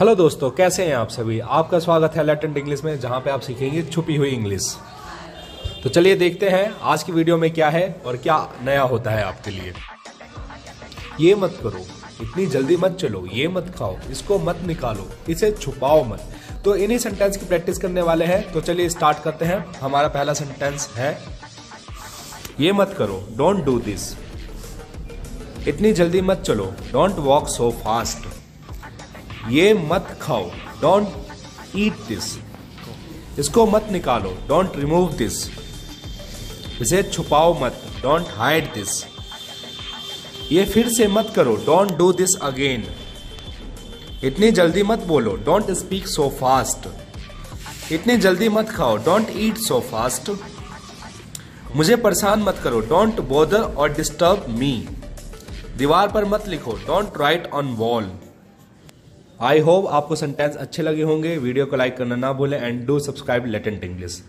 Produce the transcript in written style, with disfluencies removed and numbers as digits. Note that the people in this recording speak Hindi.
हेलो दोस्तों, कैसे हैं आप सभी। आपका स्वागत है लैटेंट इंग्लिश में, जहां पे आप सीखेंगे छुपी हुई इंग्लिश। तो चलिए देखते हैं आज की वीडियो में क्या है और क्या नया होता है आपके लिए। ये मत करो, इतनी जल्दी मत चलो, ये मत खाओ, इसको मत निकालो, इसे छुपाओ मत। तो इन्हीं सेंटेंस की प्रैक्टिस करने वाले हैं। तो चलिए स्टार्ट करते हैं। हमारा पहला सेंटेंस है, ये मत करो, डोंट डू दिस। इतनी जल्दी मत चलो, डोंट वॉक सो फास्ट। ये मत खाओ, डोंट ईट दिस। इसको मत निकालो, डोंट रिमूव दिस। इसे छुपाओ मत, डोंट हाइड दिस। ये फिर से मत करो, डोंट डू दिस अगेन। इतनी जल्दी मत बोलो, डोंट स्पीक सो फास्ट। इतनी जल्दी मत खाओ, डोंट ईट सो फास्ट। मुझे परेशान मत करो, डोंट बॉदर और डिस्टर्ब मी। दीवार पर मत लिखो, don't write on wall. I hope आपको सेंटेंस अच्छे लगे होंगे। वीडियो को लाइक करना ना भूलें and do subscribe latent English.